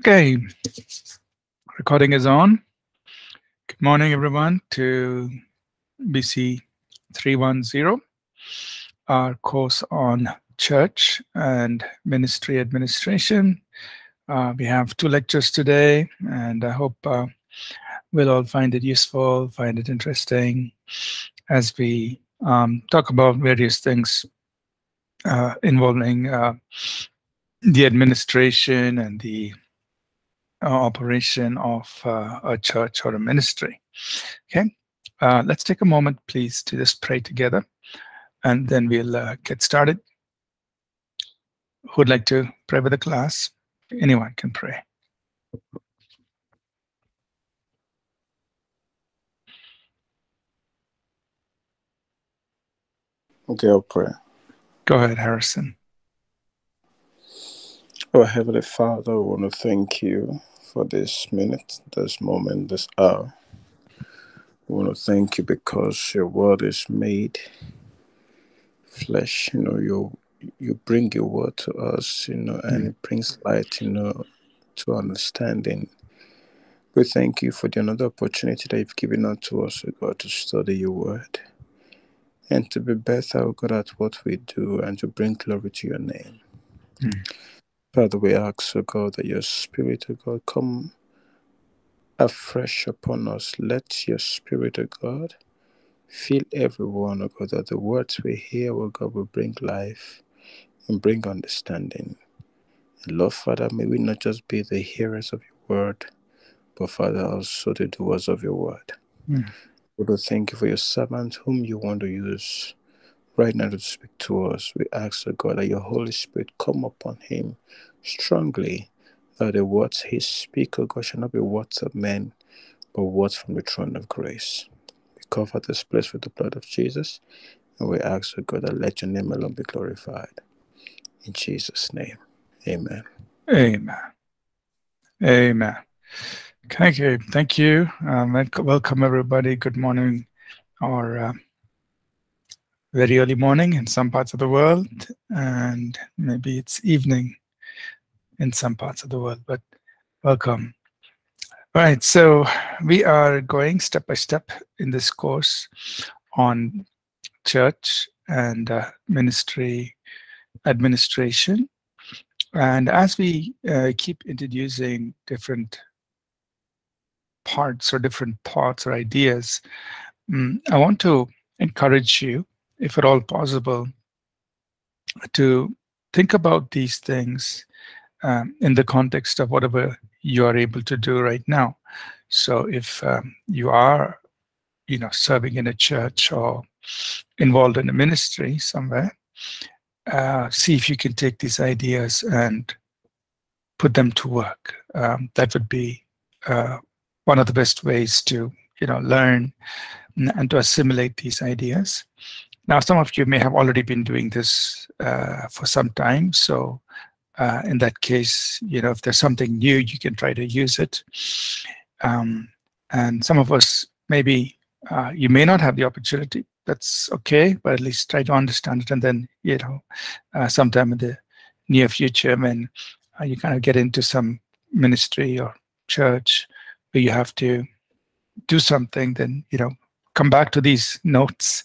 Okay, recording is on. Good morning, everyone, to BC 310, our course on church and ministry administration. We have two lectures today, and I hope we'll all find it useful, find it interesting, as we talk about various things involving the administration and the operation of a church or a ministry. Okay, let's take a moment, please, to just pray together, and then we'll get started. Who'd like to pray with the class? Anyone can pray. Okay, I'll pray. Go ahead, Harrison. Oh, Heavenly Father, I want to thank you for this minute, this moment, this hour. I want to thank you because your word is made flesh. You bring your word to us, and it brings light, to understanding. We thank you for the another opportunity that you've given unto us, O God, to study your word and to be better, O God, at what we do and to bring glory to your name. Father, we ask, O God, that your Spirit, O God, come afresh upon us. Let your Spirit, O God, fill everyone, O God, that the words we hear, O God, will bring life and bring understanding. And Lord, Father, may we not just be the hearers of your word, but, Father, also the doers of your word. Lord, thank you for your servant whom you want to use right now to speak to us. We ask, O God, that your Holy Spirit come upon him strongly, that the words he speaks, O God, shall not be words of men, but words from the throne of grace. We cover this place with the blood of Jesus, and we ask, O God, that let your name alone be glorified. In Jesus' name, amen. Amen. Amen. Thank you. Thank you. Welcome, everybody. Good morning, or very early morning in some parts of the world, and maybe it's evening in some parts of the world, but welcome. All right, so we are going step by step in this course on church and ministry administration. And as we keep introducing different parts or different thoughts or ideas, I want to encourage you, if at all possible, to think about these things in the context of whatever you are able to do right now. So if you are, serving in a church or involved in a ministry somewhere, see if you can take these ideas and put them to work. That would be one of the best ways to, learn and to assimilate these ideas. Now, some of you may have already been doing this for some time, so in that case, if there's something new, you can try to use it. And some of us, maybe you may not have the opportunity. That's okay, but at least try to understand it, and then, sometime in the near future, when you kind of get into some ministry or church where you have to do something, then, come back to these notes.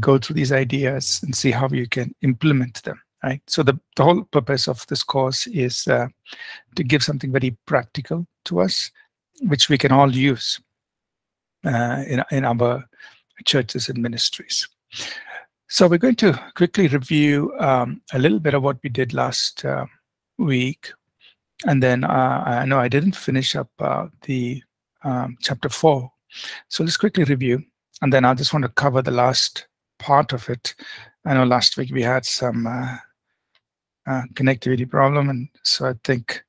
Go through these ideas and see how you can implement them, right? So the whole purpose of this course is to give something very practical to us, which we can all use in our churches and ministries. So we're going to quickly review a little bit of what we did last week. And then I know I didn't finish up the chapter 4. So let's quickly review. And then I just want to cover the last part of it. I know last week we had some connectivity problem, and so I think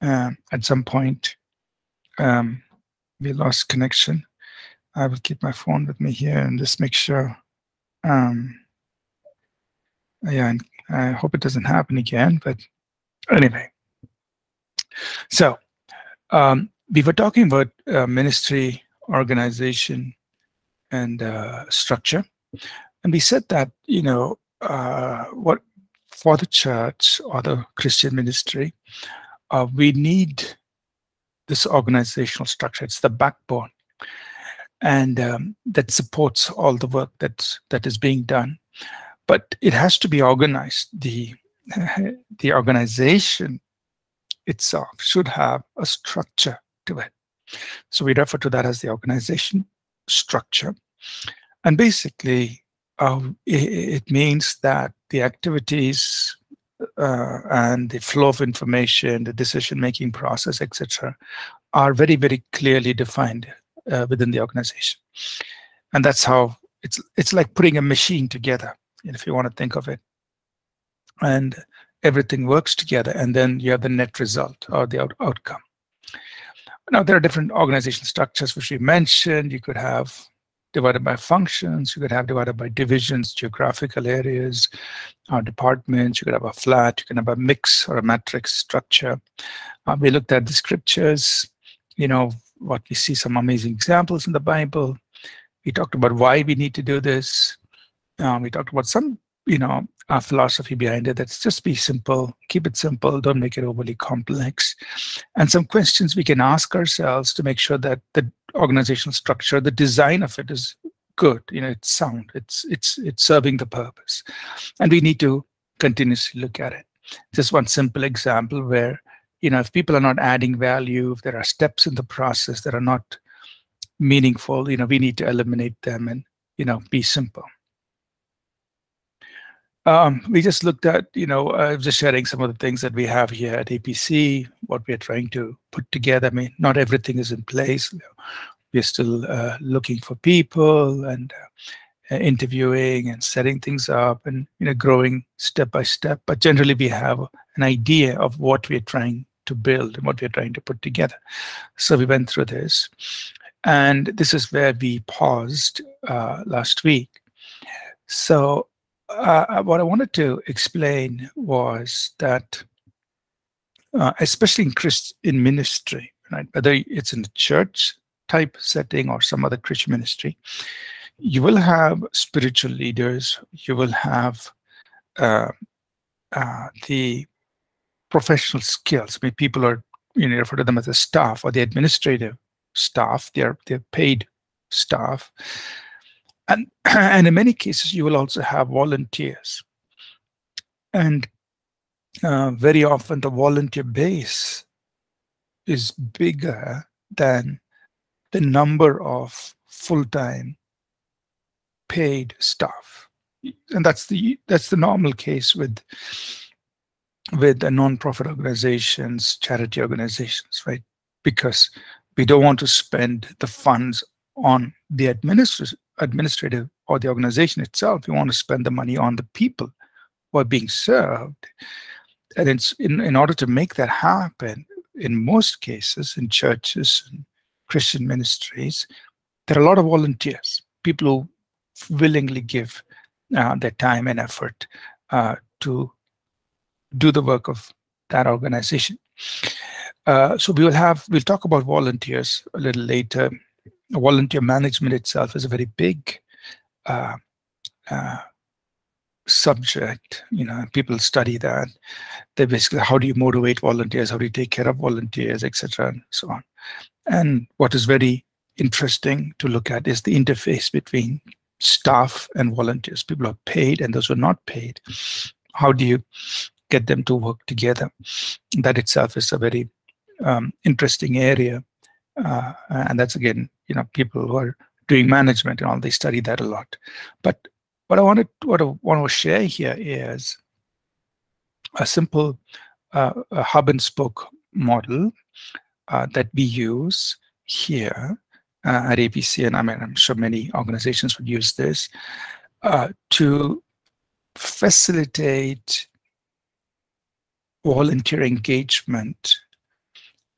at some point we lost connection. I will keep my phone with me here and just make sure. And I hope it doesn't happen again, but anyway. So we were talking about ministry organization and structure, and we said that what for the church or the Christian ministry, we need this organizational structure. It's the backbone, and that supports all the work that is being done. But it has to be organized. The organization itself should have a structure to it. So we refer to that as the organization structure. And basically, it means that the activities and the flow of information, the decision-making process, etc., are very, very clearly defined within the organization. And that's how it's like putting a machine together, if you want to think of it. And everything works together, and then you have the net result or the outcome. Now, there are different organizational structures which we mentioned. You could have divided by functions, you could have divided by divisions, geographical areas, or departments. You could have a flat, you can have a mix or a matrix structure. We looked at the scriptures, what we see some amazing examples in the Bible. We talked about why we need to do this. We talked about some, our philosophy behind it. That's just be simple, keep it simple, don't make it overly complex. And some questions we can ask ourselves to make sure that the organizational structure, the design of it is good, it's sound, it's serving the purpose. And we need to continuously look at it. Just one simple example where, if people are not adding value, if there are steps in the process that are not meaningful, we need to eliminate them and, be simple. We just looked at, I was just sharing some of the things that we have here at APC, what we are trying to put together. I mean, not everything is in place. We're still looking for people and interviewing and setting things up and, growing step by step. But generally, we have an idea of what we're trying to build and what we're trying to put together. So we went through this. And this is where we paused last week. So what I wanted to explain was that, especially in ministry, right? Whether it's in a church type setting or some other Christian ministry, you will have spiritual leaders, you will have the professional skills. I mean, people are, refer to them as the staff or the administrative staff. They're paid staff. And in many cases, you will also have volunteers. And very often, the volunteer base is bigger than the number of full-time paid staff. And that's the normal case with non-profit organizations, charity organizations, right? Because we don't want to spend the funds on the administrative or the organization itself. You want to spend the money on the people who are being served. And it's in order to make that happen, in most cases, in churches and Christian ministries, there are a lot of volunteers, people who willingly give their time and effort to do the work of that organization. So we'll talk about volunteers a little later. Volunteer management itself is a very big subject. People study that. They basically, how do you motivate volunteers? How do you take care of volunteers, etc., and so on. And what is very interesting to look at is the interface between staff and volunteers. People are paid and those who are not paid. How do you get them to work together? That itself is a very interesting area. And that's, again, people who are doing management and all, they study that a lot. But what I want to share here is a simple hub and spoke model that we use here at APC, and I'm sure many organizations would use this to facilitate volunteer engagement,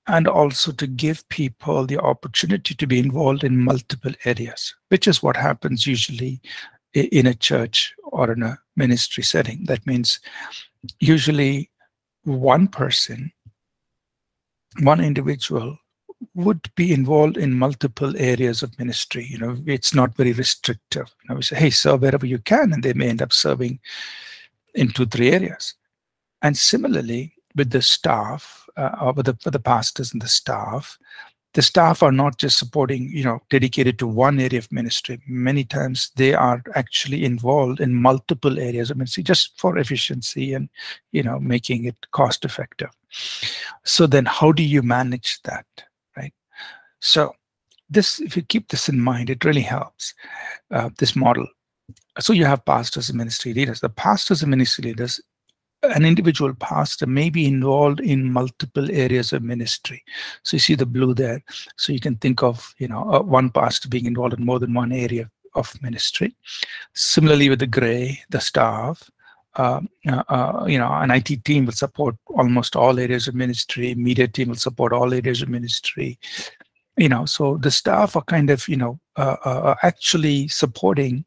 and also to give people the opportunity to be involved in multiple areas, which is what happens usually in a church or in a ministry setting. That means usually one person, one individual would be involved in multiple areas of ministry. It's not very restrictive. We say, hey, serve wherever you can, and they may end up serving in 2, 3 areas. And similarly, with the staff with the pastors and the staff. The staff are not just supporting, dedicated to one area of ministry. Many times they are actually involved in multiple areas of ministry just for efficiency and, making it cost effective. So then how do you manage that, right? So this, if you keep this in mind, it really helps, this model. So you have pastors and ministry leaders. The pastors and ministry leaders, an individual pastor may be involved in multiple areas of ministry. So you see the blue there. So you can think of, one pastor being involved in more than one area of ministry. Similarly with the gray, the staff, an IT team will support almost all areas of ministry. Media team will support all areas of ministry. So the staff are kind of, actually supporting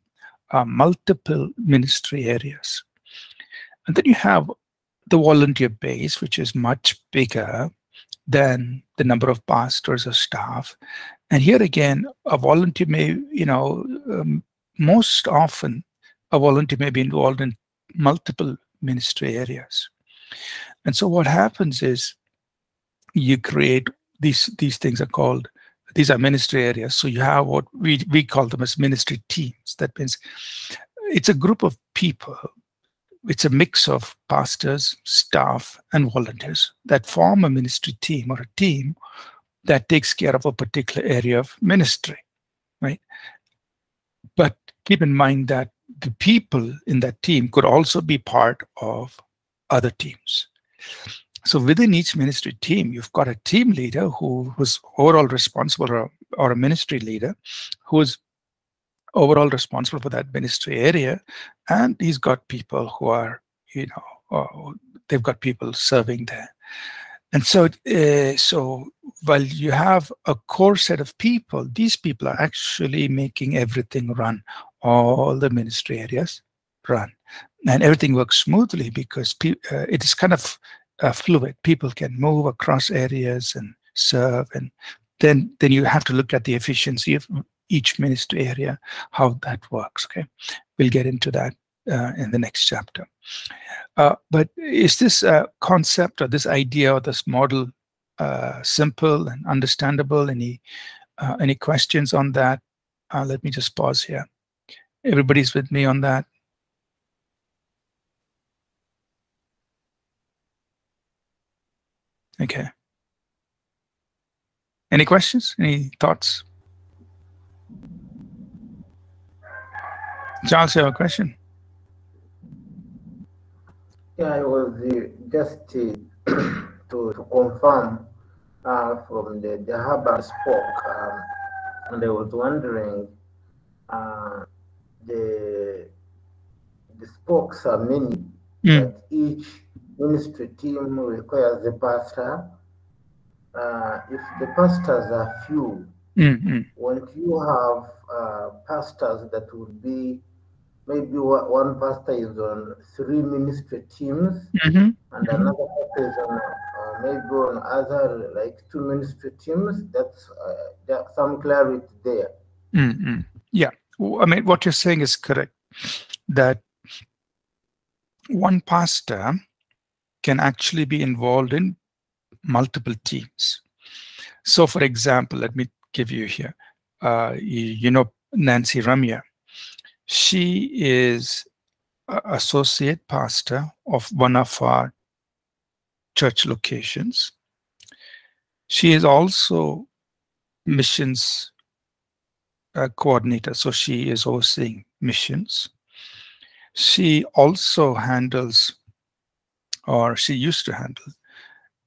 multiple ministry areas. And then you have the volunteer base, which is much bigger than the number of pastors or staff. And here again, a volunteer may, most often a volunteer may be involved in multiple ministry areas. And so what happens is you create these things are called, these are ministry areas. So you have what we call them as ministry teams. That means it's a group of people. It's a mix of pastors, staff, and volunteers that form a ministry team or a team that takes care of a particular area of ministry, right? But keep in mind that the people in that team could also be part of other teams. So within each ministry team, you've got a team leader who was overall responsible, or a ministry leader who is overall responsible for that ministry area, and he's got people who are, they've got people serving there. And so, so while you have a core set of people, these people are actually making everything run, all the ministry areas run, and everything works smoothly because it is kind of fluid. People can move across areas and serve, and then you have to look at the efficiency of each ministry area, how that works. Okay, we'll get into that in the next chapter. But is this concept or this idea or this model simple and understandable? Any questions on that? Let me just pause here. Everybody's with me on that? Okay. Any questions? Any thoughts? Charles, you have a question? Yeah, I was just to confirm from the Harbour spoke, and I was wondering the spokes are many, but each ministry team requires a pastor. If the pastors are few, won't you have pastors that would be? Maybe one pastor is on 3 ministry teams, and another pastor is on maybe on other like 2 ministry teams. That's some clarity there. Yeah, I mean, what you're saying is correct. That one pastor can actually be involved in multiple teams. So, for example, let me give you here. Nancy Ramiya. She is an associate pastor of one of our church locations. She is also missions coordinator, so she is overseeing missions. She also handles, or she used to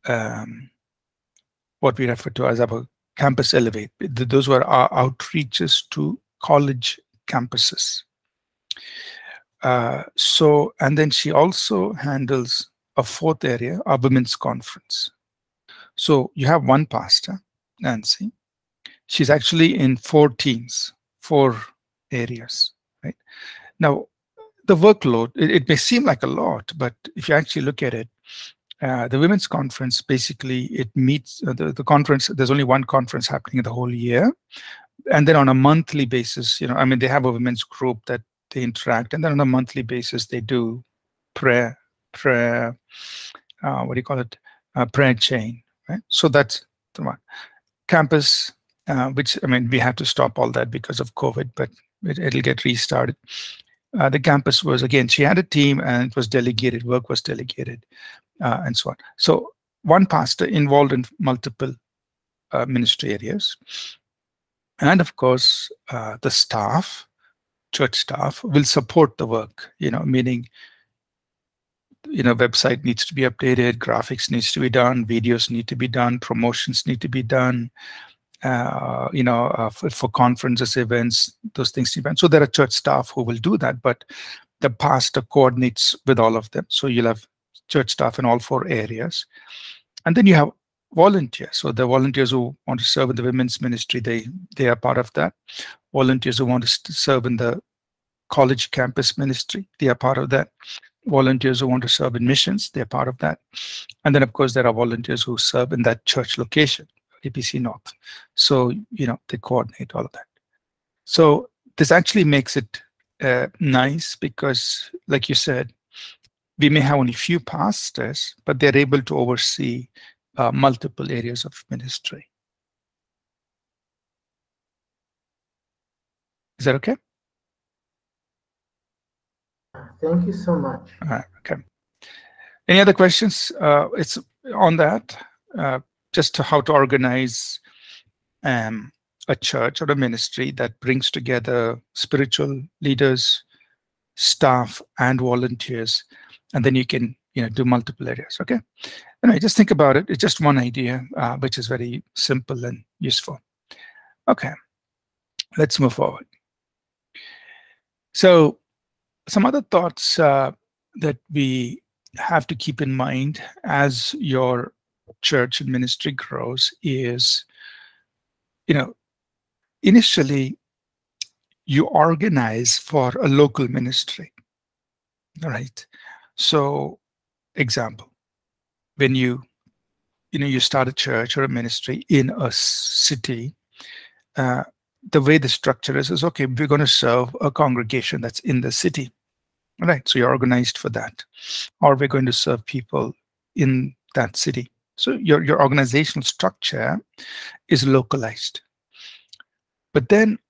handle, what we refer to as our Campus Elevate. Those were our outreaches to college campuses. And then she also handles a 4th area, a women's conference. So you have one pastor, Nancy. She's actually in 4 teams, 4 areas, right? Now, the workload, it may seem like a lot, but if you actually look at it, the women's conference, basically it meets the conference. There's only one conference happening in the whole year. And then on a monthly basis, I mean, they have a women's group that they interact. And then on a monthly basis, they do prayer, what do you call it? branch chain, right? So that's the one. Campus, which, I mean, we had to stop all that because of COVID, but it'll get restarted. The campus was, again, she had a team and it was delegated, work was delegated, and so on. So one pastor involved in multiple ministry areas. And of course, the staff, church staff, will support the work, you know, meaning, you know, website needs to be updated, graphics needs to be done, videos need to be done, promotions need to be done, you know, for conferences, events, those things. So there are church staff who will do that, but the pastor coordinates with all of them. So you'll have church staff in all four areas. And then you have volunteers. So the volunteers who want to serve in the women's ministry, they are part of that. Volunteers who want to serve in the college campus ministry, they are part of that. Volunteers who want to serve in missions, they're part of that. And then, of course, there are volunteers who serve in that church location, APC North. So, you know, they coordinate all of that. So this actually makes it nice because, like you said, we may have only few pastors, but they're able to oversee multiple areas of ministry. Is that okay? Thank you so much. All right, okay. Any other questions? It's on that, just to how to organize a church or a ministry that brings together spiritual leaders, staff, and volunteers, and then you can, you know, do multiple areas. Okay. Anyway, just think about it. It's just one idea, which is very simple and useful. Okay, let's move forward. So, some other thoughts that we have to keep in mind as your church and ministry grows is, you know, initially you organize for a local ministry, right? So, example, when you start a church or a ministry in a city, the way the structure is okay, we're going to serve a congregation that's in the city. Right, so you're organized for that, or we're going to serve people in that city. So your organizational structure is localized. But then,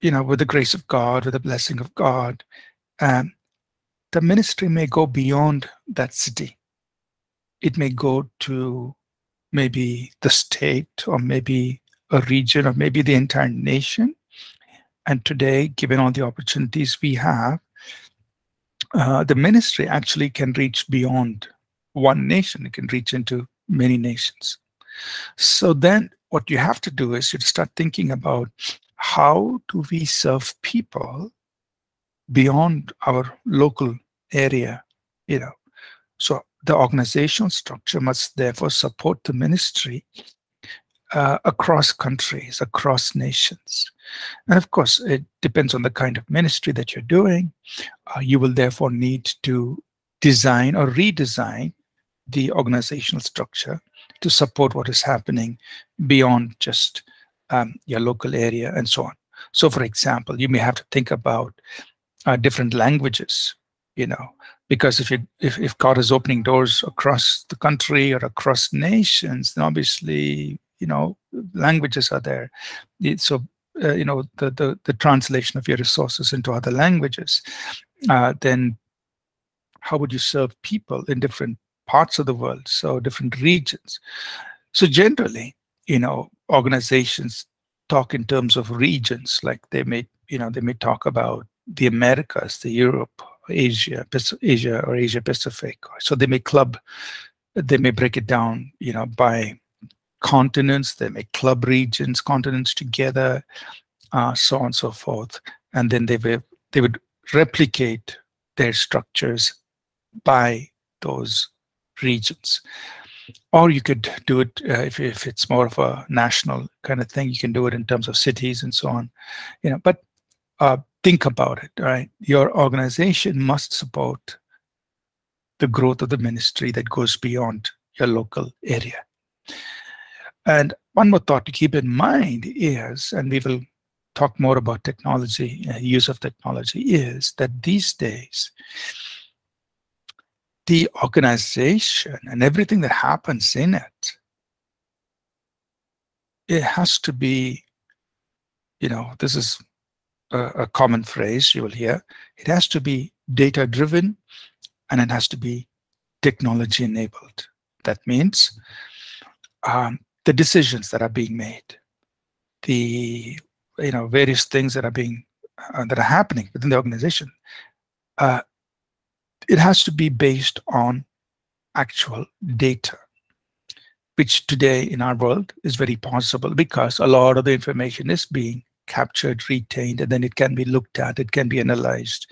you know, with the grace of God, with the blessing of God, the ministry may go beyond that city. It may go to maybe the state, or maybe a region, or maybe the entire nation. And today, given all the opportunities we have, the ministry actually can reach beyond one nation. It can reach into many nations. So then what you have to do is you start thinking about how do we serve people beyond our local area, you know. So the organizational structure must therefore support the ministry across countries, across nations. And of course, it depends on the kind of ministry that you're doing. You will therefore need to design or redesign the organizational structure to support what is happening beyond just your local area and so on. So for example, you may have to think about different languages, you know, because if God is opening doors across the country or across nations, then obviously, you know, languages are there. So, you know, the translation of your resources into other languages, then how would you serve people in different parts of the world, so different regions? So generally, you know, organizations talk in terms of regions, like they may, you know, they may talk about the Americas, the Europe, Asia or Asia Pacific. So they may break it down, you know, by continents, they may club regions, continents together, so on and so forth. And then they would replicate their structures by those regions. Or you could do it, if it's more of a national kind of thing, you can do it in terms of cities and so on, you know. But think about it, right? Your organization must support the growth of the ministry that goes beyond your local area. And one more thought to keep in mind is, and we will talk more about technology, use of technology, is that these days the organization and everything that happens in it, it has to be, you know, this is a common phrase you will hear, it has to be data-driven and it has to be technology-enabled. That means the decisions that are being made, the, you know, various things that are being that are happening within the organization, it has to be based on actual data, which today in our world is very possible because a lot of the information is being captured, retained, and then it can be looked at, it can be analyzed,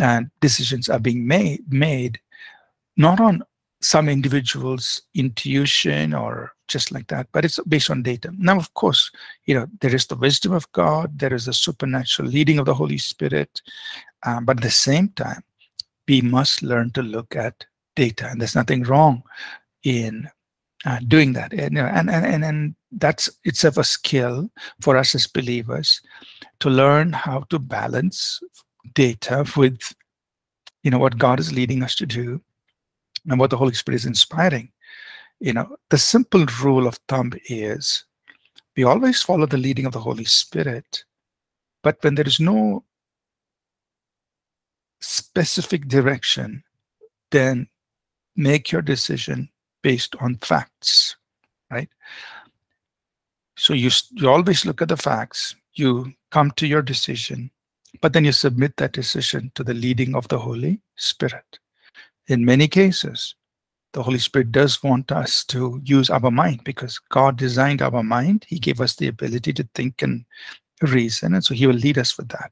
and decisions are being made not on some individual's intuition or just like that, but it's based on data. Now, of course, you know, there is the wisdom of God, there is the supernatural leading of the Holy Spirit, but at the same time, we must learn to look at data, and there's nothing wrong in doing that. And, you know, and that's itself a skill for us as believers to learn how to balance data with, you know, what God is leading us to do and what the Holy Spirit is inspiring. You know, the simple rule of thumb is we always follow the leading of the Holy Spirit, but when there is no specific direction, then make your decision based on facts, right? So you always look at the facts, you come to your decision, but then you submit that decision to the leading of the Holy Spirit. In many cases, the Holy Spirit does want us to use our mind because God designed our mind. He gave us the ability to think and reason, and so he will lead us with that.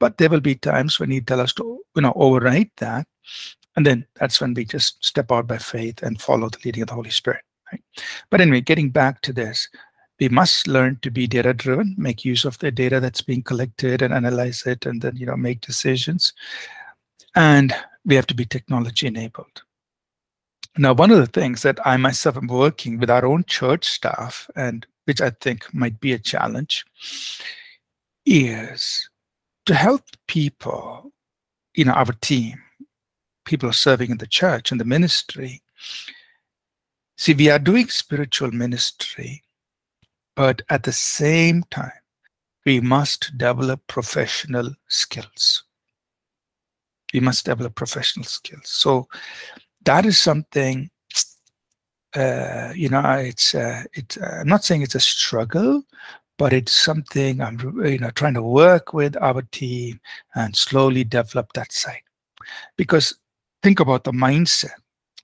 But there will be times when he tells us to, you know, override that, and then that's when we just step out by faith and follow the leading of the Holy Spirit. Right? But anyway, getting back to this, we must learn to be data-driven, make use of the data that's being collected and analyze it, and then, you know, make decisions. And we have to be technology-enabled. Now, one of the things that I myself am working with our own church staff, and which I think might be a challenge, is to help people, you know, our team, people serving in the church and the ministry. See, we are doing spiritual ministry, but at the same time, we must develop professional skills. We must develop professional skills. So that is something, you know, I'm not saying it's a struggle, but it's something I'm, you know, trying to work with our team and slowly develop that side. Because think about the mindset,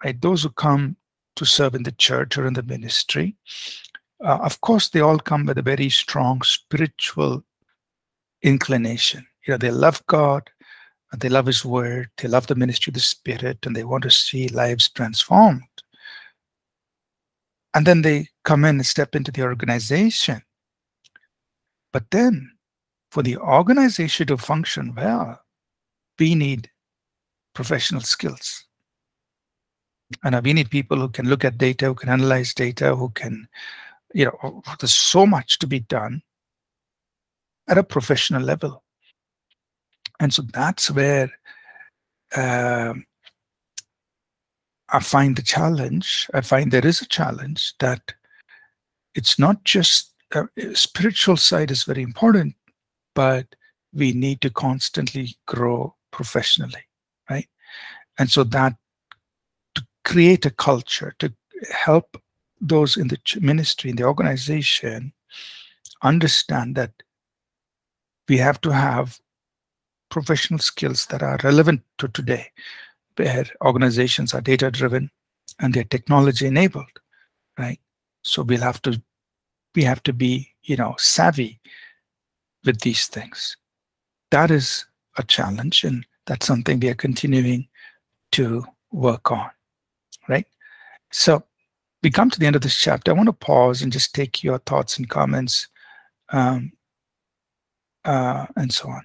right? Those who come to serve in the church or in the ministry, of course, they all come with a very strong spiritual inclination. You know, they love God, and they love His Word, they love the ministry of the Spirit, and they want to see lives transformed. And then they come in and step into the organization. But then, for the organization to function well, we need professional skills. And we need people who can look at data, who can analyze data, who can, you know, there's so much to be done at a professional level. And so that's where I find the challenge. I find there is a challenge that it's not just spiritual side is very important, but we need to constantly grow professionally, right? And so that to create a culture to help those in the ministry, in the organization, understand that we have to have professional skills that are relevant to today, where organizations are data-driven and they're technology-enabled, right? So we have to be, you know, savvy with these things. That is a challenge, and that's something we are continuing to work on, right? So we come to the end of this chapter. I want to pause and just take your thoughts and comments and so on.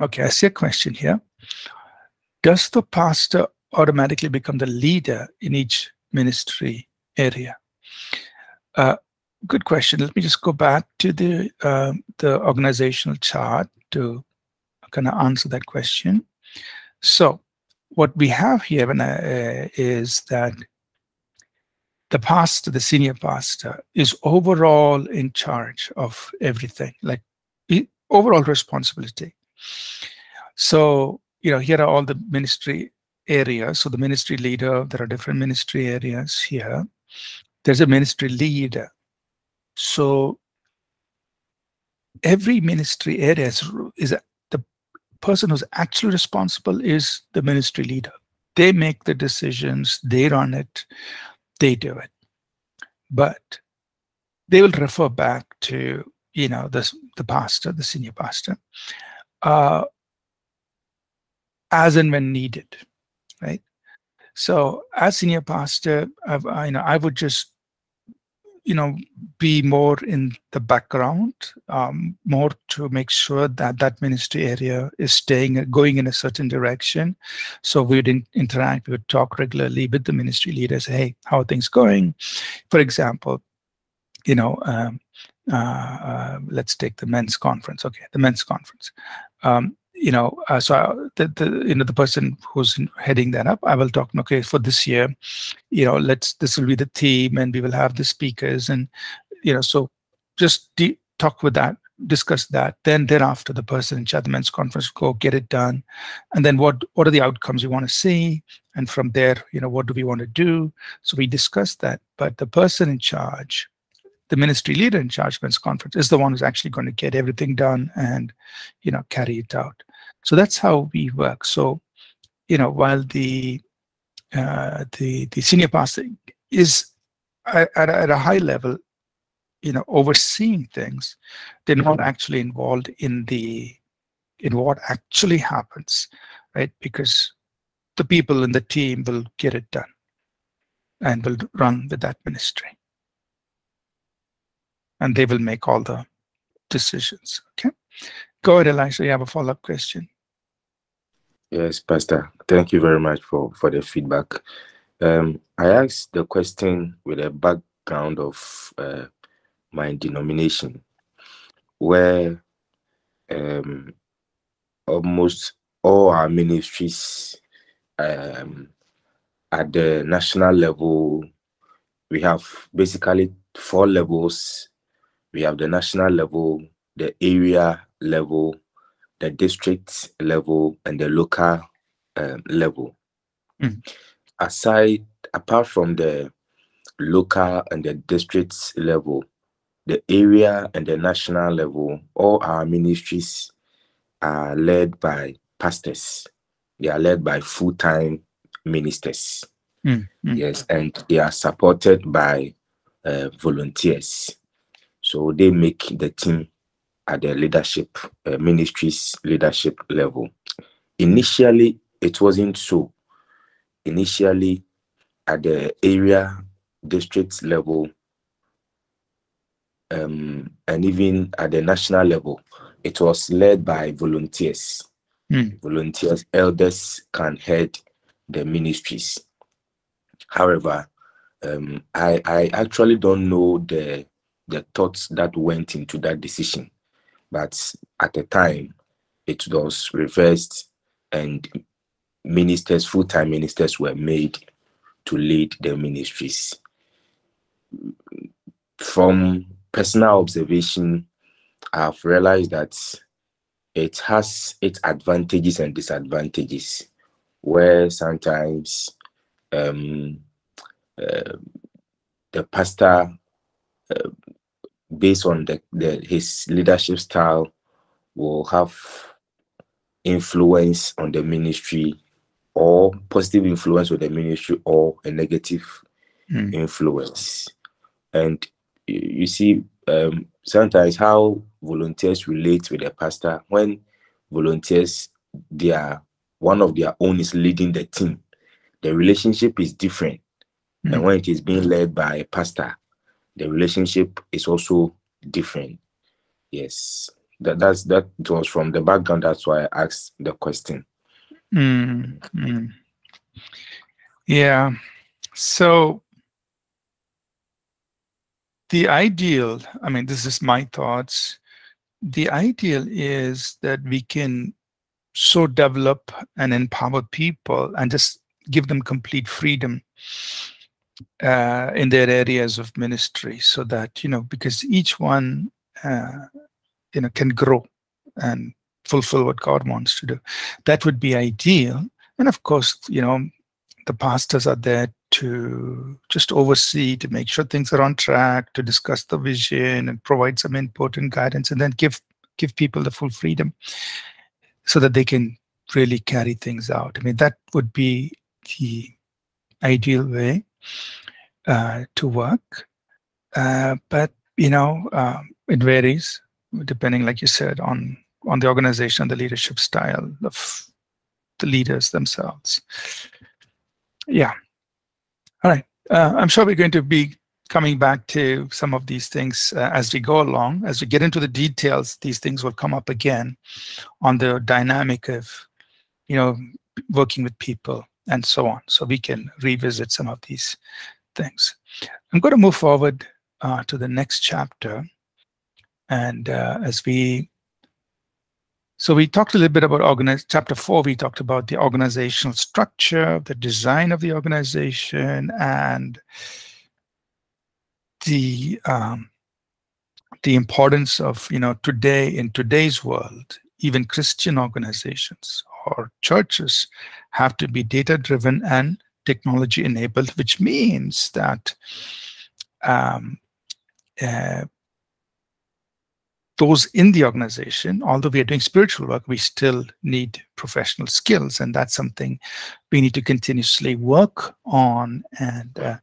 Okay, I see a question here. Does the pastor automatically become the leader in each ministry area? Good question. Let me just go back to the organizational chart to kind of answer that question. So what we have here is that the pastor, the senior pastor, is overall in charge of everything, like overall responsibility. So, you know, here are all the ministry areas. So the ministry leader, there are different ministry areas here. There's a ministry leader. So every ministry area is the person who's actually responsible is the ministry leader. They make the decisions, they run it, they do it. But they will refer back to, you know, the pastor, the senior pastor, as and when needed, right? So as senior pastor, I would just, you know, be more in the background, more to make sure that that ministry area is going in a certain direction. So we'd interact, we would talk regularly with the ministry leaders. Hey, how are things going? For example, you know, let's take the men's conference. Okay, the men's conference. You know, the person who's heading that up, I will talk, okay, for this year, you know, this will be the theme, and we will have the speakers, and, you know, so just talk with that, discuss that. Then thereafter, the person in charge of the men's conference will go get it done. And then what are the outcomes you want to see? And from there, you know, what do we want to do? So we discuss that. But the person in charge, the ministry leader in charge of men's conference, is the one who's actually going to get everything done and, you know, carry it out. So that's how we work. So, you know, while the senior pastor is at a high level, you know, overseeing things, they're not actually involved in what actually happens, right? Because the people in the team will get it done and will run with that ministry. And they will make all the decisions. Okay, go ahead, Elisha. You have a follow-up question. Yes, Pastor. Thank you very much for the feedback. I asked the question with a background of my denomination, where almost all our ministries at the national level, we have basically 4 levels. We have the national level, the area level, the district level, and the local level. Mm. Apart from the local and the district level, the area and the national level, all our ministries are led by pastors. They are led by full-time ministers. Mm. Mm. Yes, and they are supported by volunteers. So they make the team at the leadership, ministries leadership level. Initially, it wasn't so. Initially, at the area district level, and even at the national level, it was led by volunteers. Mm. Volunteers, elders can head the ministries. However, I actually don't know the thoughts that went into that decision, but at the time it was reversed, and ministers, full-time ministers, were made to lead the ministries. From personal observation, I've realized that it has its advantages and disadvantages, where sometimes the pastor, based on his leadership style, will have influence on the ministry, or positive influence on the ministry, or a negative influence. And you see sometimes how volunteers relate with the pastor. When volunteers, one of their own is leading the team, the relationship is different. And when it is being led by a pastor, the relationship is also different. Yes, that was from the background. That's why I asked the question. Mm-hmm. Yeah. So the ideal, I mean, this is my thoughts. The ideal is that we can so develop and empower people and just give them complete freedom in their areas of ministry, so that, you know, because each one, you know, can grow and fulfill what God wants to do. That would be ideal. And of course, you know, the pastors are there to just oversee, to make sure things are on track, to discuss the vision and provide some input and guidance, and then give people the full freedom so that they can really carry things out. I mean, that would be the ideal way to work. But, you know, it varies depending, like you said, on the organization and the leadership style of the leaders themselves. Yeah. All right. I'm sure we're going to be coming back to some of these things as we go along. As we get into the details, these things will come up again on the dynamic of, you know, working with people and so on. So we can revisit some of these things. I'm going to move forward to the next chapter. And so we talked a little bit about chapter 4, we talked about the organizational structure, the design of the organization, and the importance of, you know, today, in today's world, even Christian organizations or churches have to be data-driven and technology-enabled, which means that those in the organization, although we are doing spiritual work, we still need professional skills, and that's something we need to continuously work on. And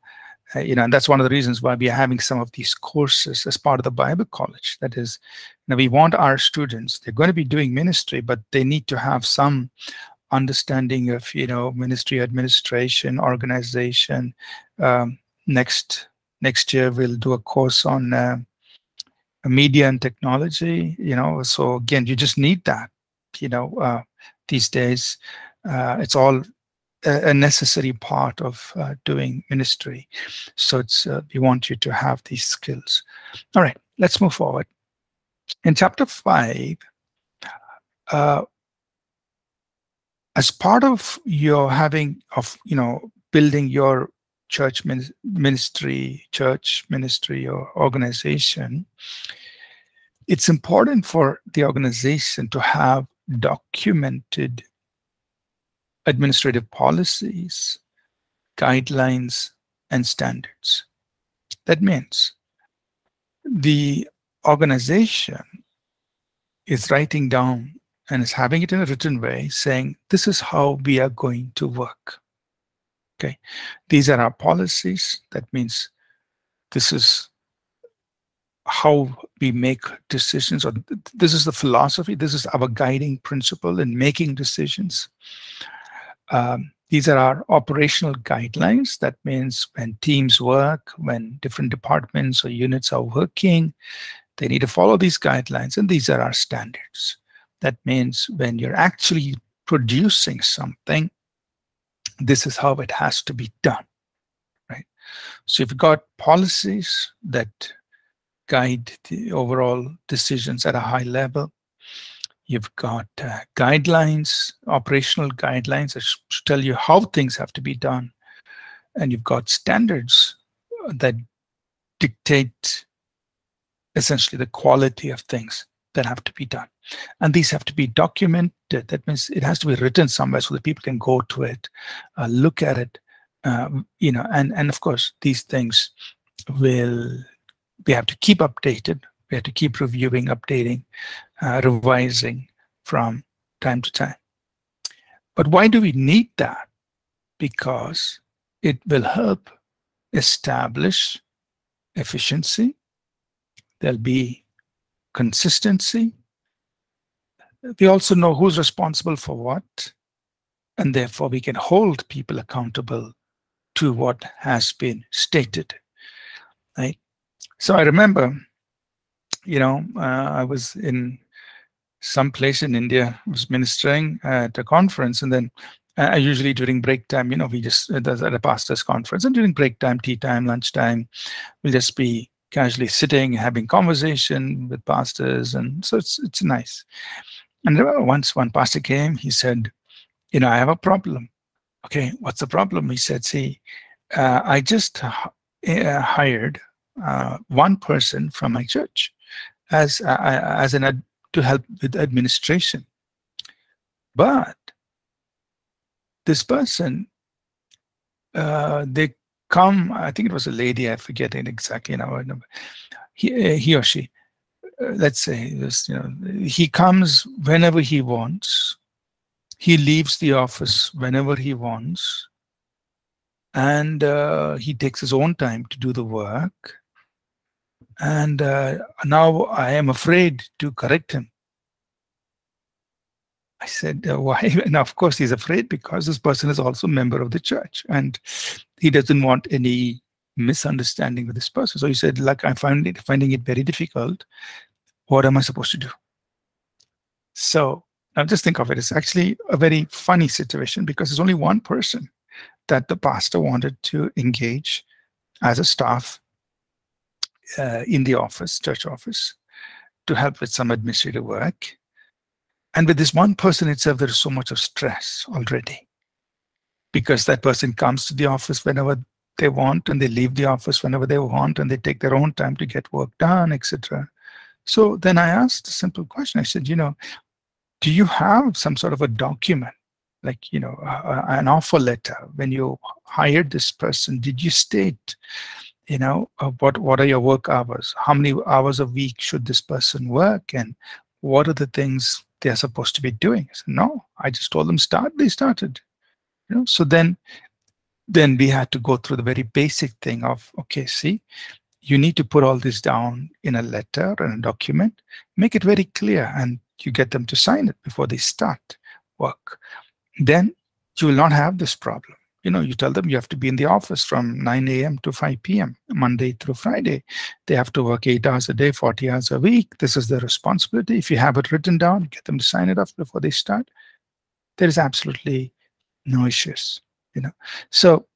you know, and that's one of the reasons why we are having some of these courses as part of the Bible College. That is, you know, we want our students, they're going to be doing ministry, but they need to have some understanding of, you know, ministry administration, organization. Next year we'll do a course on media and technology, you know. So again, you just need that, you know, these days. It's all a necessary part of doing ministry. So it's we want you to have these skills. All right, let's move forward. In chapter 5, as part of your building your church ministry or organization, it's important for the organization to have documented administrative policies, guidelines, and standards. That means the organization is writing down and is having it in a written way, saying, this is how we are going to work. Okay, these are our policies. That means this is how we make decisions, or this is the philosophy, this is our guiding principle in making decisions. These are our operational guidelines. That means when teams work, when different departments or units are working, they need to follow these guidelines. And these are our standards. That means when you're actually producing something, this is how it has to be done, right? So you've got policies that guide the overall decisions at a high level. You've got guidelines, operational guidelines that tell you how things have to be done. And you've got standards that dictate essentially the quality of things that have to be done. And these have to be documented. That means it has to be written somewhere so that people can go to it, look at it, you know, and of course, these things we have to keep updated. We have to keep reviewing, updating, revising from time to time. But why do we need that? Because it will help establish efficiency. There'll be consistency. We also know who's responsible for what, and therefore we can hold people accountable to what has been stated, right? So I remember, you know, I was in some place in India, I was ministering at a conference, and then usually during break time, you know, we just, at a pastor's conference, and during break time, tea time, lunch time, we'll just be casually sitting, having conversation with pastors, and so it's nice. And once one pastor came, he said, you know, I have a problem. Okay, what's the problem? He said, see, I just hired one person from my church to help with administration. But this person, they come, I think it was a lady, I forget it exactly now, he or she, let's say this, you know, he comes whenever he wants, he leaves the office whenever he wants, and he takes his own time to do the work. And now I am afraid to correct him. I said, why? And of course he's afraid because this person is also a member of the church and he doesn't want any misunderstanding with this person. So he said, like, I'm finding it very difficult. What am I supposed to do? So now just think of it. It's actually a very funny situation because there's only one person that the pastor wanted to engage as a staff in the office, church office, to help with some administrative work. And with this one person itself, there is so much of stress already because that person comes to the office whenever they want and they leave the office whenever they want and they take their own time to get work done, etc. So then I asked a simple question. I said, you know, do you have some sort of a document, like, you know, an offer letter? When you hired this person, did you state, you know, what are your work hours? How many hours a week should this person work? And what are the things they're supposed to be doing? I said, no, I just told them start, they started. You know, so then we had to go through the very basic thing of, okay, see, you need to put all this down in a letter and a document, make it very clear, and you get them to sign it before they start work. Then you will not have this problem. You know, you tell them you have to be in the office from 9 a.m. to 5 p.m., Monday through Friday. They have to work 8 hours a day, 40 hours a week. This is their responsibility. If you have it written down, get them to sign it off before they start. There is absolutely no issues, you know. So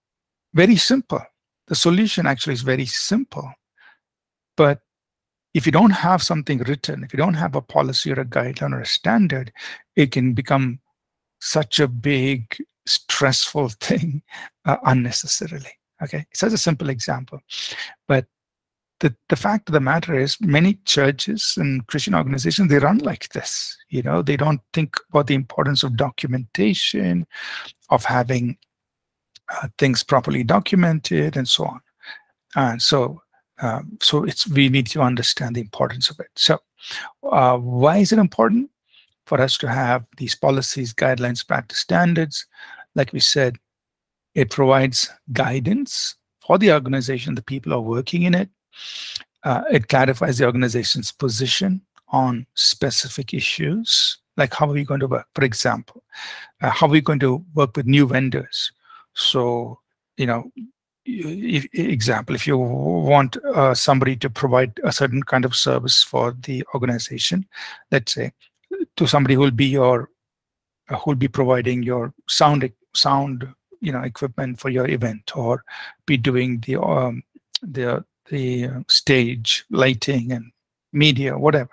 very simple. The solution actually is very simple. But if you don't have something written, if you don't have a policy or a guideline or a standard, it can become such a big stressful thing unnecessarily. Okay, it's such a simple example, but the fact of the matter is many churches and Christian organizations, they run like this. You know, they don't think about the importance of documentation, of having things properly documented and so on. And so it's, we need to understand the importance of it. So why is it important for us to have these policies, guidelines, practice standards? Like we said, it provides guidance for the organization, the people who are working in it. It clarifies the organization's position on specific issues, like how are we going to work? For example, how are we going to work with new vendors? So, you know, if you want somebody to provide a certain kind of service for the organization, let's say, to somebody who will be your, who will be providing your sound, you know, equipment for your event, or be doing the stage lighting and media, whatever.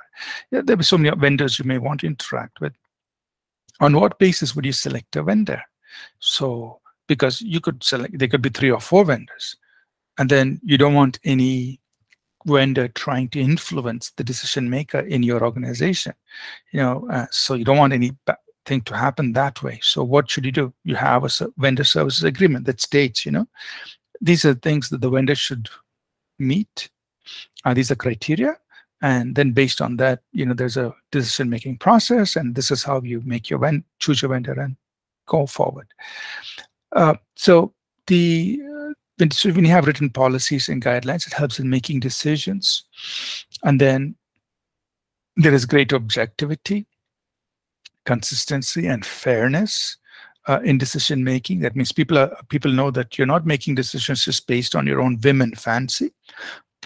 Yeah, there'll be so many vendors you may want to interact with. On what basis would you select a vendor? So, because you could select, there could be 3 or 4 vendors, and then you don't want any vendor trying to influence the decision maker in your organization, you know. So you don't want anything to happen that way. So what should you do? You have a vendor services agreement that states, you know, these are things that the vendor should meet. These are criteria, and then based on that, you know, there's a decision making process, and this is how you make your choose your vendor and go forward. So when you have written policies and guidelines, it helps in making decisions. And then there is great objectivity, consistency, and fairness in decision making. That means people know that you're not making decisions just based on your own whim and fancy,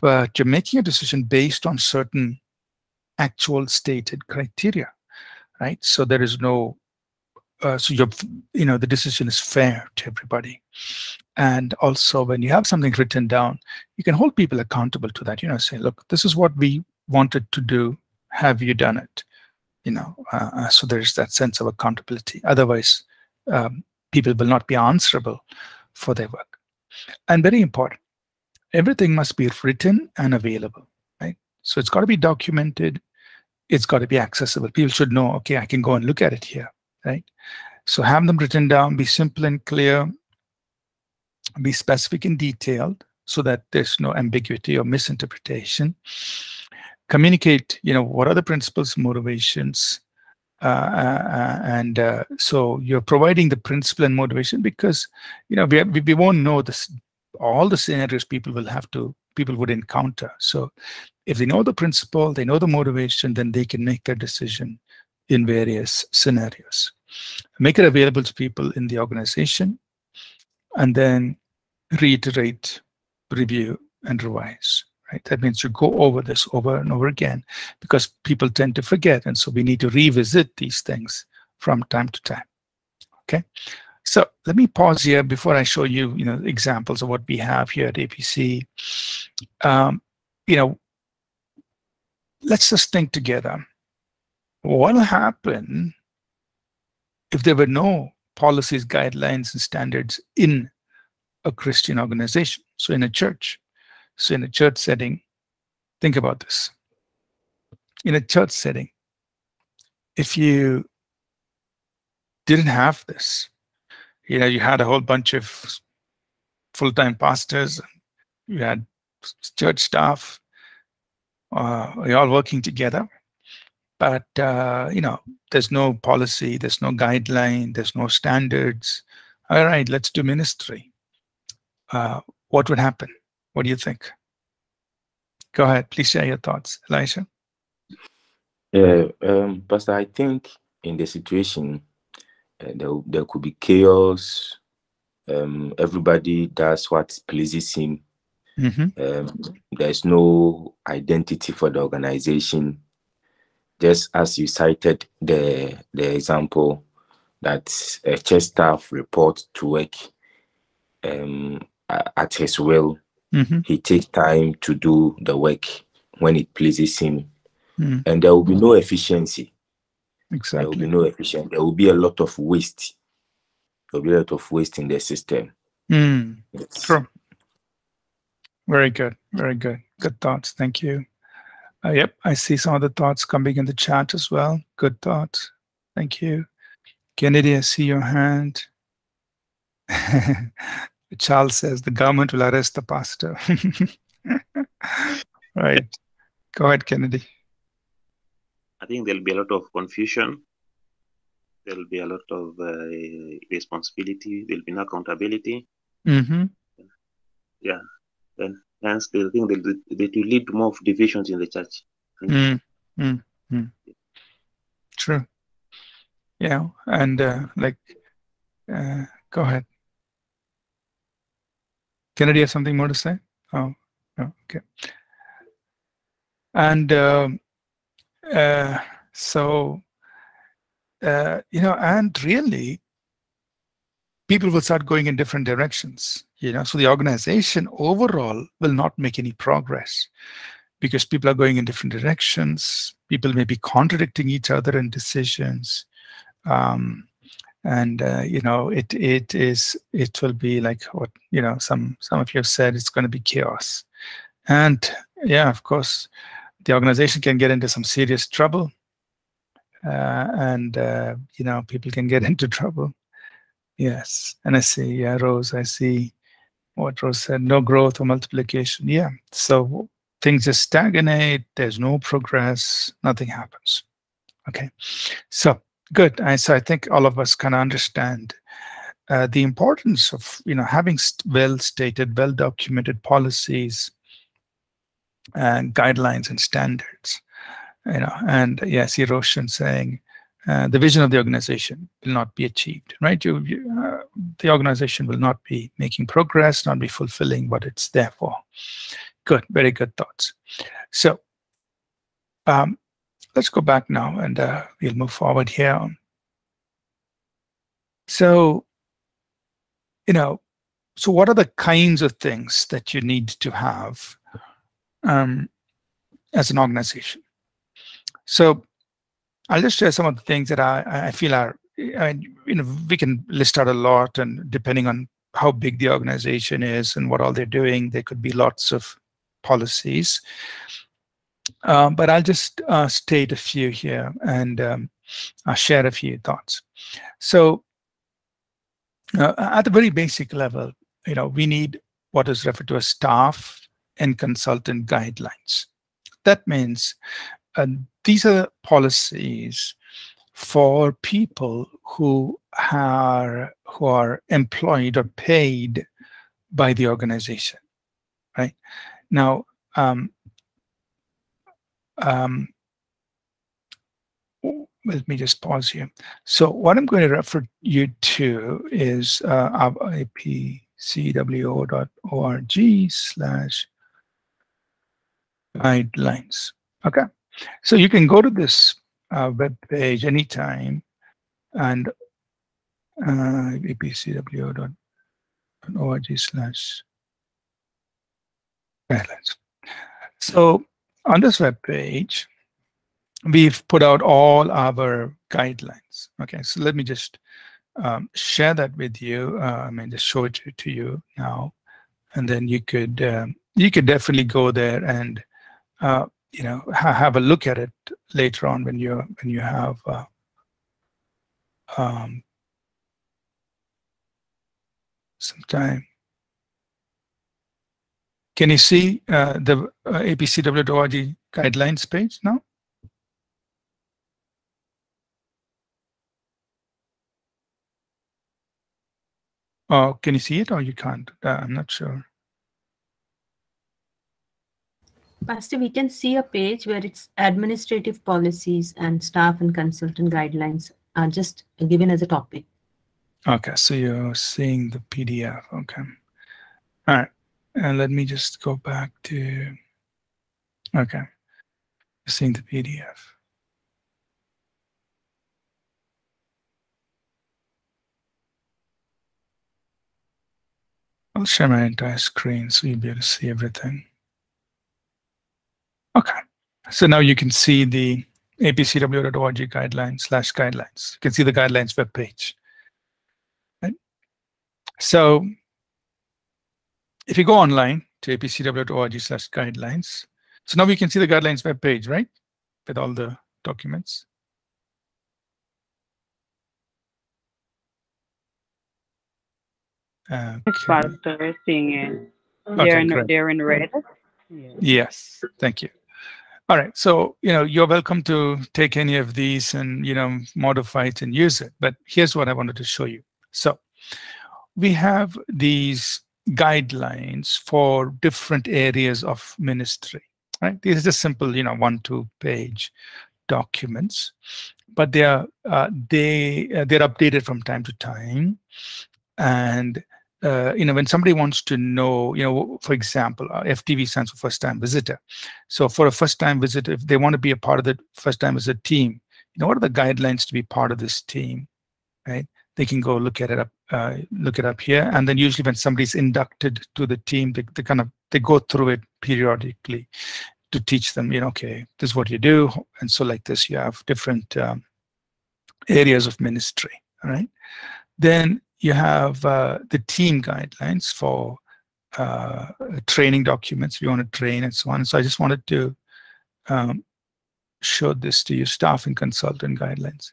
but you're making a decision based on certain actual stated criteria, right? So there is no you know, the decision is fair to everybody. And also, when you have something written down, you can hold people accountable to that. You know, say, look, this is what we wanted to do. Have you done it? so there's that sense of accountability. Otherwise, people will not be answerable for their work. And very important, everything must be written and available, right? So it's got to be documented. It's got to be accessible. People should know, okay, I can go and look at it here, right? So have them written down, be simple and clear, be specific and detailed so that there's no ambiguity or misinterpretation. Communicate, what are the principles, motivations, so you're providing the principle and motivation, because we won't know this, all the scenarios people would encounter. So if they know the principle, they know the motivation, then they can make their decision in various scenarios. Make it available to people in the organization, and then reiterate, review, and revise. Right? That means you go over this over and over again, because people tend to forget, and so we need to revisit these things from time to time. Okay, so let me pause here before I show you, examples of what we have here at APC. Let's just think together. What will happen if there were no policies, guidelines, and standards in a Christian organization? So in a church. So in a church setting, think about this. In a church setting, if you didn't have this, you had a whole bunch of full-time pastors, you had church staff, you're all working together, but there's no policy, there's no guideline, there's no standards. All right, let's do ministry. What would happen? What do you think? Go ahead, please share your thoughts, Elisha. Pastor, I think in the situation, there could be chaos. Everybody does what pleases him. Mm-hmm. There's no identity for the organization. Just as you cited the example that a church staff reports to work at his will. Mm-hmm. He takes time to do the work when it pleases him, mm-hmm. and there will be no efficiency. Exactly, there will be no efficiency. There will be a lot of waste. There will be a lot of waste in the system. Mm. Yes. Sure. Very good. Very good. Good thoughts. Thank you. Yep, I see some of the thoughts coming in the chat as well. Good thoughts. Thank you, Kennedy. I see your hand. Charles says the government will arrest the pastor. Right. Go ahead, Kennedy. I think there'll be a lot of confusion. There'll be a lot of responsibility. There'll be no accountability. Mm-hmm. Yeah. And hence, I think that will lead to more divisions in the church. Mm-hmm. Yeah. True. Yeah. And go ahead. Kennedy, have something more to say? Oh, no, okay. And and really, people will start going in different directions, so the organization overall will not make any progress because people are going in different directions. People may be contradicting each other in decisions. It will be like what some of you have said. It's going to be chaos, and yeah, of course, the organization can get into some serious trouble, people can get into trouble. Yes, and I see, yeah, Rose. I see what Rose said. No growth or multiplication. Yeah, so things just stagnate. There's no progress. Nothing happens. Okay, so. Good. And so I think all of us kind of understand the importance of having well-stated, well-documented policies and guidelines and standards. And yes, Roshan saying the vision of the organization will not be achieved. Right? The organization will not be making progress, not be fulfilling what it's there for. Good. Very good thoughts. So. Let's go back now, and we'll move forward here. So, so what are the kinds of things that you need to have as an organization? So I'll just share some of the things that I feel are, we can list out a lot, and depending on how big the organization is and what all they're doing, there could be lots of policies. But I'll just state a few here, and I'll share a few thoughts. So at the very basic level, we need what is referred to as staff and consultant guidelines. That means these are policies for people who are employed or paid by the organization, right? Now, let me just pause here. So what I'm going to refer you to is apcwo.org/guidelines. Okay, so you can go to this web page anytime, and apcwo.org/guidelines. So on this web page, we've put out all our guidelines. Okay, so let me just share that with you. Just show it to you now, and then you could definitely go there and have a look at it later on when you have some time. Can you see the apcw.org guidelines page now? Oh, can you see it or you can't? I'm not sure. Pastor, we can see a page where it's administrative policies and staff and consultant guidelines are just given as a topic. Okay, so you're seeing the PDF. Okay. All right. And let me just go back to, okay, seeing the PDF. I'll share my entire screen so you'll be able to see everything. Okay, so now you can see the apcw.org guidelines/guidelines. You can see the guidelines web page. Right? So if you go online to apcw.org/guidelines, so now we can see the guidelines web page, right? With all the documents. Okay. Seeing it. They're, okay, they're in red. Yeah. Yes, thank you. All right, so you're welcome to take any of these and modify it and use it. But here's what I wanted to show you. So we have these guidelines for different areas of ministry. Right? These are just simple, 1-2 page documents, but they're updated from time to time, and when somebody wants to know, for example, FTV stands for first-time visitor. So for a first-time visitor, if they want to be a part of the first-time visitor team, what are the guidelines to be part of this team, right? They can go look at it up, here, and then usually when somebody's inducted to the team, they go through it periodically to teach them, okay, this is what you do, and so like this, you have different areas of ministry, all right? Then you have the team guidelines for training documents, if you want to train and so on. So I just wanted to show this to you, staff and consultant guidelines.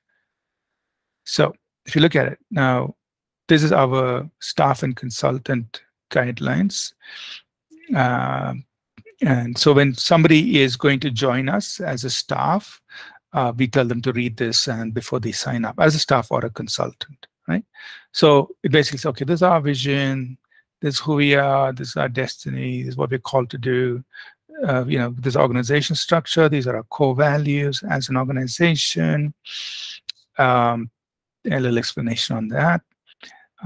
So if you look at it now, this is our staff and consultant guidelines. And so when somebody is going to join us as a staff, we tell them to read this and before they sign up as a staff or a consultant. Right, so it basically says, okay, this is our vision, this is who we are, this is our destiny, this is what we're called to do. This is organization structure, these are our core values as an organization. A little explanation on that.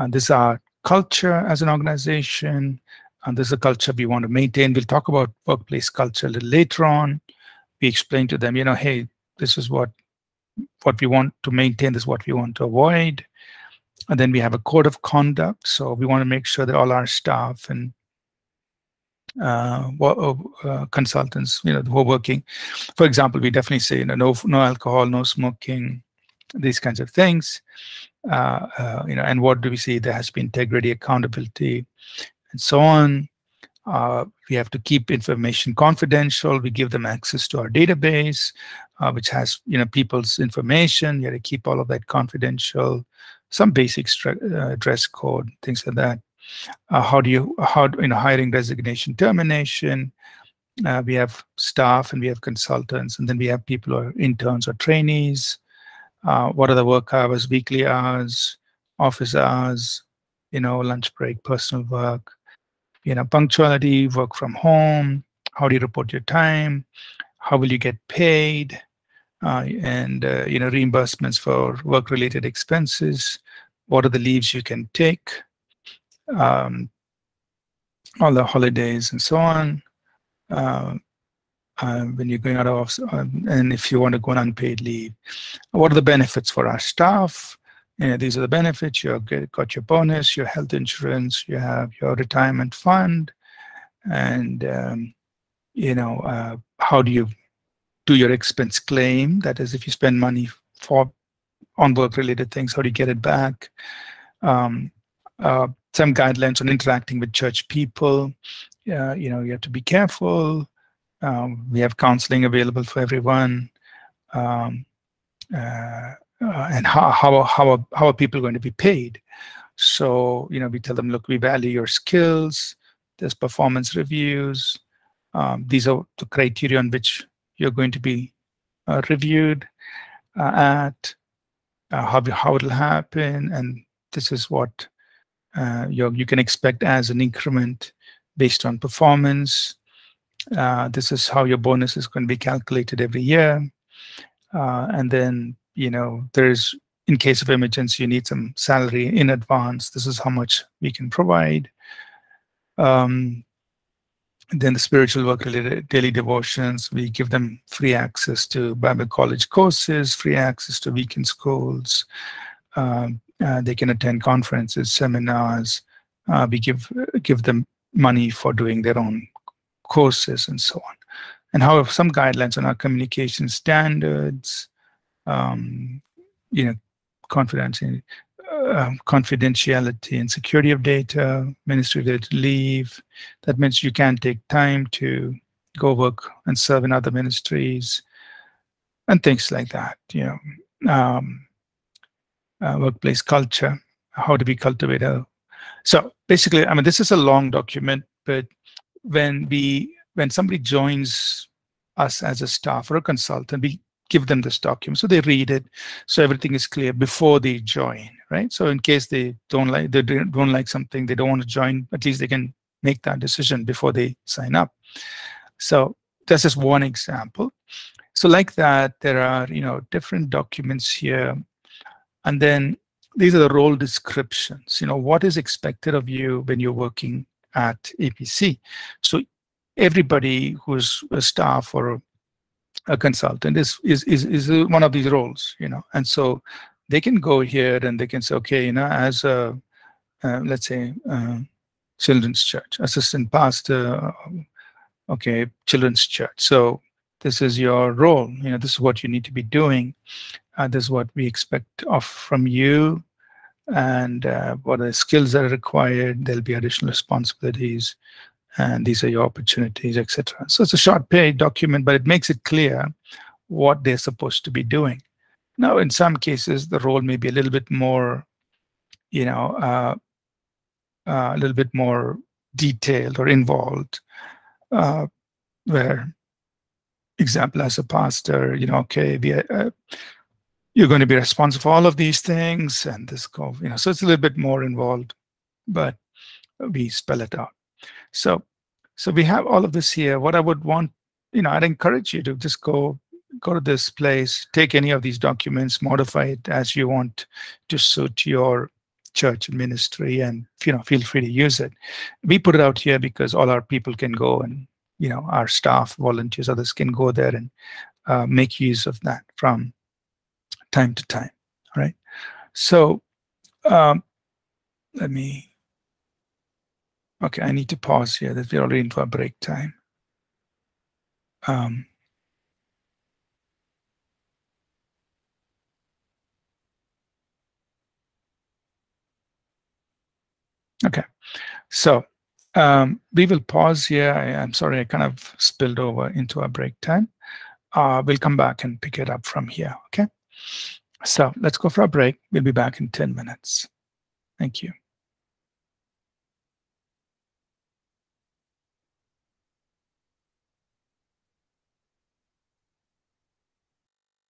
This is our culture as an organization, and this is a culture we want to maintain. We'll talk about workplace culture a little later on. We explain to them, hey, this is what we want to maintain, this is what we want to avoid. And then we have a code of conduct. So we want to make sure that all our staff and consultants, who are working. For example, we definitely say, no alcohol, no smoking, these kinds of things. And what do we see? There has to be integrity, accountability, and so on. We have to keep information confidential. We give them access to our database, which has people's information. You have to keep all of that confidential. Some basic dress code, things like that. Hiring, resignation, termination. We have staff and we have consultants, and then we have people who are interns or trainees. What are the work hours, weekly hours, office hours, lunch break, personal work, punctuality, work from home, how do you report your time, how will you get paid, and reimbursements for work-related expenses, what are the leaves you can take, all the holidays and so on. When you're going out of office, and if you want to go on unpaid leave, what are the benefits for our staff? These are the benefits. You got your bonus, your health insurance, you have your retirement fund, and how do you do your expense claim? That is, if you spend money on work-related things, how do you get it back? Some guidelines on interacting with church people. You have to be careful. We have counseling available for everyone, and how are people going to be paid? So we tell them, look, we value your skills. There's performance reviews. These are the criteria on which you're going to be reviewed at. How it'll happen, and this is what you can expect as an increment based on performance. This is how your bonus is going to be calculated every year, and then there's, in case of emergency, you need some salary in advance. This is how much we can provide. Then the spiritual work-related daily devotions, we give them free access to Bible college courses, free access to weekend schools. They can attend conferences, seminars. We give them money for doing their own courses and so on. And how have some guidelines on our communication standards, confidentiality and security of data, ministry-related leave. That means you can take time to go work and serve in other ministries and things like that. Workplace culture, how do we cultivate it? So basically, this is a long document, but when somebody joins us as a staff or a consultant, we give them this document so they read it, so everything is clear before they join, right? So in case they don't like something, they don't want to join, at least they can make that decision before they sign up. So that's just one example. So like that, there are different documents here, and then these are the role descriptions. What is expected of you when you're working at APC. So everybody who's a staff or a consultant is one of these roles, and so they can go here and they can say, okay, as a let's say children's church assistant pastor, okay, children's church, so this is your role, this is what you need to be doing, this is what we expect from you, and what are the skills that are required, there'll be additional responsibilities, and these are your opportunities, etc. So it's a short page document, but it makes it clear what they're supposed to be doing. Now, in some cases, the role may be a little bit more, a little bit more detailed or involved, where, example, as a pastor, okay, you're going to be responsible for all of these things, and this go, so it's a little bit more involved, but we spell it out. So we have all of this here. What I would want, I'd encourage you to just go to this place, take any of these documents, modify it as you want to suit your church and ministry, and feel free to use it. We put it out here because all our people can go, and our staff, volunteers, others can go there and make use of that from time to time. All right. So let me Okay, I need to pause here that we're already in for a break time. Okay, so we will pause here. I'm sorry, I kind of spilled over into a break time. We'll come back and pick it up from here, okay? So let's go for a break. We'll be back in 10 minutes. Thank you.